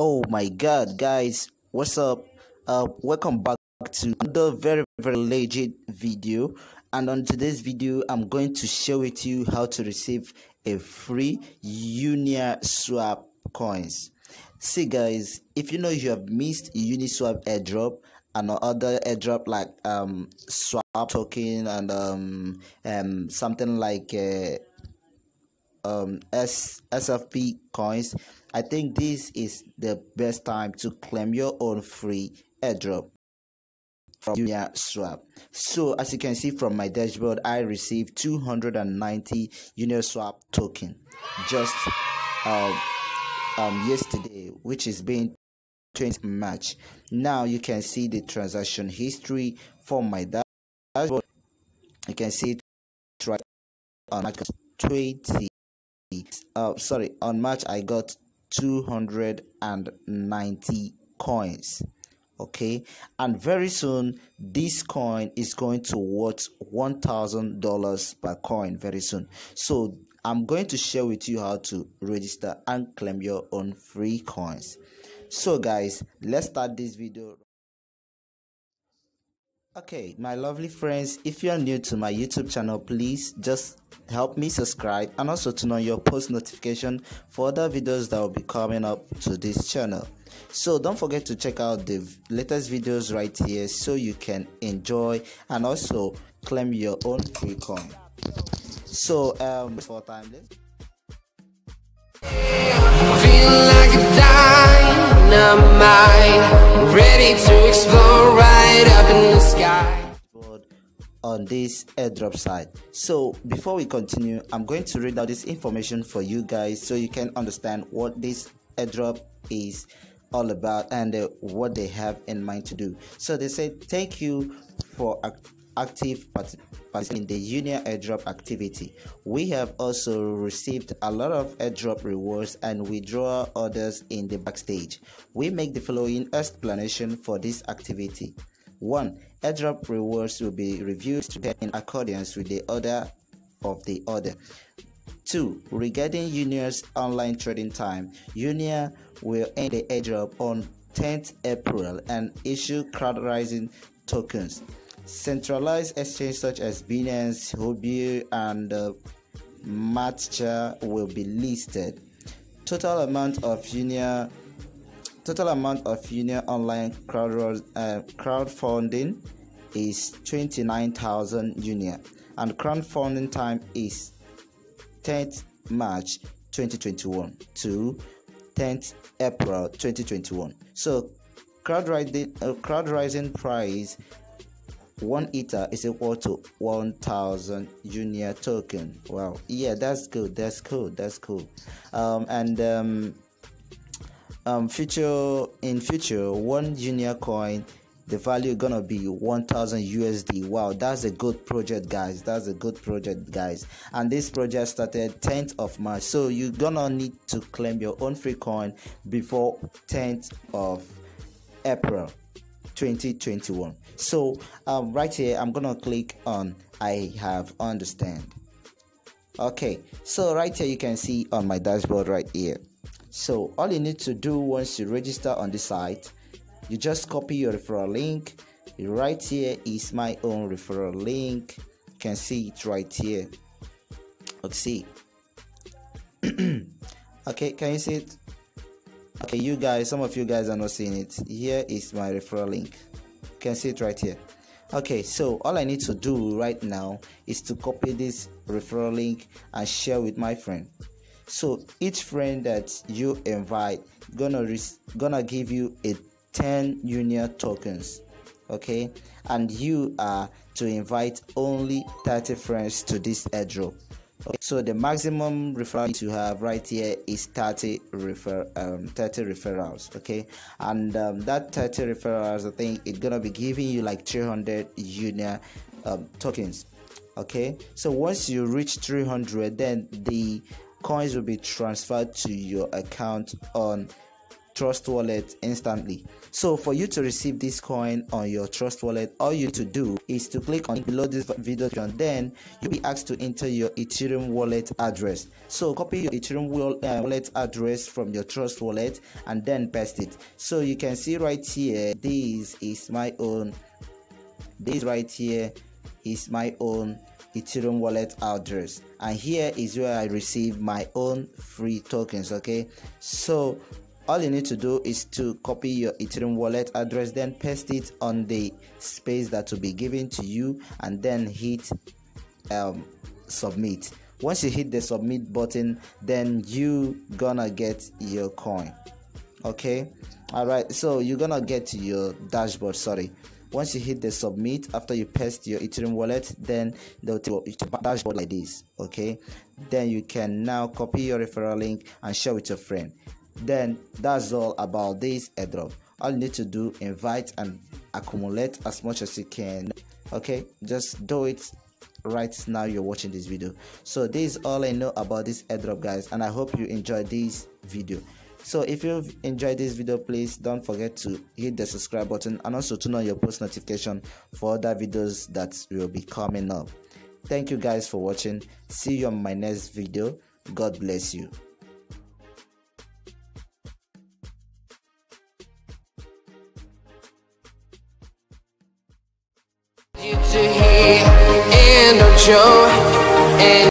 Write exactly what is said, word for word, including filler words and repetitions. Oh my god, guys, what's up? Uh welcome back to another very very legit video, and on today's video I'm going to share with you how to receive a free UNIA swap coins. See guys, if you know you have missed Uniswap airdrop and other airdrop like um swap token and um um something like uh, um S SFP coins, I think this is the best time to claim your own free airdrop from Uniswap. So as you can see from my dashboard, I received two hundred ninety Uniswap token just uh, um yesterday, which is being twentieth of March. Now you can see the transaction history from my dashboard. You can see it right on March twentieth. Uh, sorry, on March I got two hundred ninety coins, okay, and very soon this coin is going to worth one thousand dollars per coin very soon. So I'm going to share with you how to register and claim your own free coins. So guys, let's start this video. Okay, my lovely friends, if you are new to my YouTube channel, please just help me subscribe and also turn on your post notification for other videos that will be coming up to this channel. So don't forget to check out the latest videos right here so you can enjoy and also claim your own free coin. So um for time, let's ready to explore right up in the sky on this airdrop site. So before we continue, I'm going to read out this information for you guys so you can understand what this airdrop is all about and uh, what they have in mind to do. So they said, thank you for act active participating in the UNIA airdrop activity. We have also received a lot of airdrop rewards and withdrawal orders in the backstage. We make the following explanation for this activity. One, airdrop rewards will be reviewed in accordance with the order of the order. Two, regarding UNIA's online trading time, UNIA will end the airdrop on tenth of April and issue crowd-raising tokens. Centralized exchanges such as Binance, Huobi, and uh, Matcha will be listed. Total amount of UNIA Total amount of UNIA online crowd, uh, crowdfunding is twenty-nine thousand UNIA, and crowdfunding time is tenth of March twenty twenty-one to tenth of April twenty twenty-one. So crowdrising uh, crowdrising price one ether is equal to one thousand UNIA token. Wow, yeah, that's good. That's cool. That's cool. Um and um. Um, future in future one UNIA coin, the value gonna be one thousand U S D. Wow, that's a good project guys, that's a good project guys and this project started tenth of March, so you're gonna need to claim your own free coin before tenth of April twenty twenty-one. So um, right here I'm gonna click on I have understand. Okay, so right here you can see on my dashboard right here. So all you need to do once you register on the site, you just copy your referral link. Right here is my own referral link. You can see it right here. Let's see. Okay, can you see it? Okay, you guys, some of you guys are not seeing it. Here is my referral link. You can see it right here. Okay, so all I need to do right now is to copy this referral link and share with my friend. So each friend that you invite gonna gonna give you a ten UNIA tokens, okay, and you are to invite only thirty friends to this airdrop. Okay, so the maximum referrals you have right here is thirty refer um thirty referrals, okay, and um, that thirty referrals, I think it's gonna be giving you like three hundred UNIA um, tokens, okay. So once you reach three hundred, then the coins will be transferred to your account on Trust Wallet instantly. So for you to receive this coin on your Trust Wallet, all you to do is to click on below this video, and then you'll be asked to enter your Ethereum wallet address. So copy your Ethereum wallet address from your Trust Wallet and then paste it. So you can see right here, this is my own, this right here is my own Ethereum wallet address, and here is where I receive my own free tokens. Okay, so all you need to do is to copy your Ethereum wallet address, then paste it on the space that will be given to you, and then hit um, submit. Once you hit the submit button, then you gonna get your coin. Okay, all right, so you're gonna get your dashboard, sorry. Once you hit the submit, after you paste your Ethereum wallet, then they'll take you to dashboard like this. Okay, then you can now copy your referral link and share with your friend. Then that's all about this airdrop. All you need to do, invite and accumulate as much as you can. Okay, just do it right now you're watching this video. So this is all I know about this airdrop, guys, and I hope you enjoyed this video. So if you've enjoyed this video, please don't forget to hit the subscribe button and also turn on your post notification for other videos that will be coming up. Thank you guys for watching. See you on my next video. God bless you.